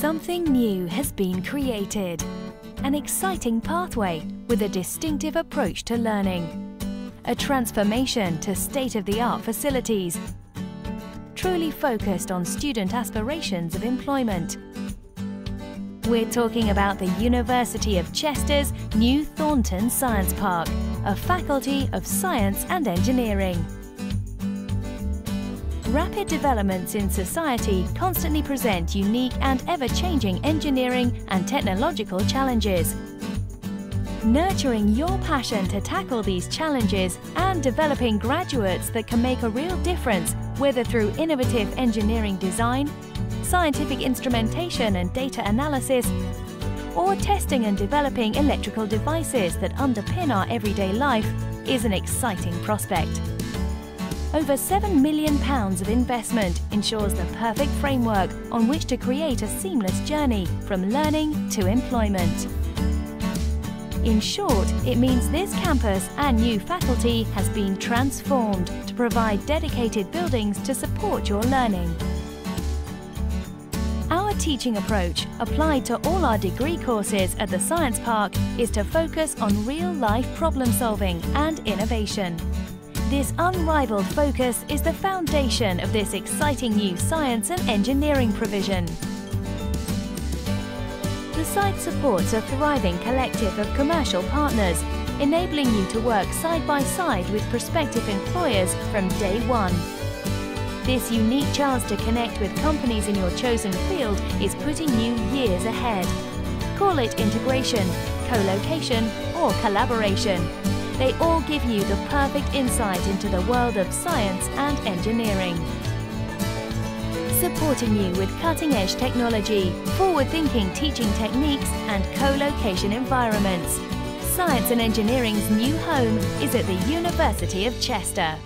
Something new has been created. An exciting pathway with a distinctive approach to learning. A transformation to state-of-the-art facilities, truly focused on student aspirations of employment. We're talking about the University of Chester's new Thornton Science Park, a faculty of science and engineering. Rapid developments in society constantly present unique and ever-changing engineering and technological challenges. Nurturing your passion to tackle these challenges and developing graduates that can make a real difference, whether through innovative engineering design, scientific instrumentation and data analysis, or testing and developing electrical devices that underpin our everyday life, is an exciting prospect. Over £7 million of investment ensures the perfect framework on which to create a seamless journey from learning to employment. In short, it means this campus and new faculty has been transformed to provide dedicated buildings to support your learning. Our teaching approach, applied to all our degree courses at the Science Park, is to focus on real-life problem-solving and innovation. This unrivaled focus is the foundation of this exciting new science and engineering provision. The site supports a thriving collective of commercial partners, enabling you to work side by side with prospective employers from day one. This unique chance to connect with companies in your chosen field is putting you years ahead. Call it integration, co-location, or collaboration. They all give you the perfect insight into the world of science and engineering. Supporting you with cutting-edge technology, forward-thinking teaching techniques and co-location environments. Science and engineering's new home is at the University of Chester.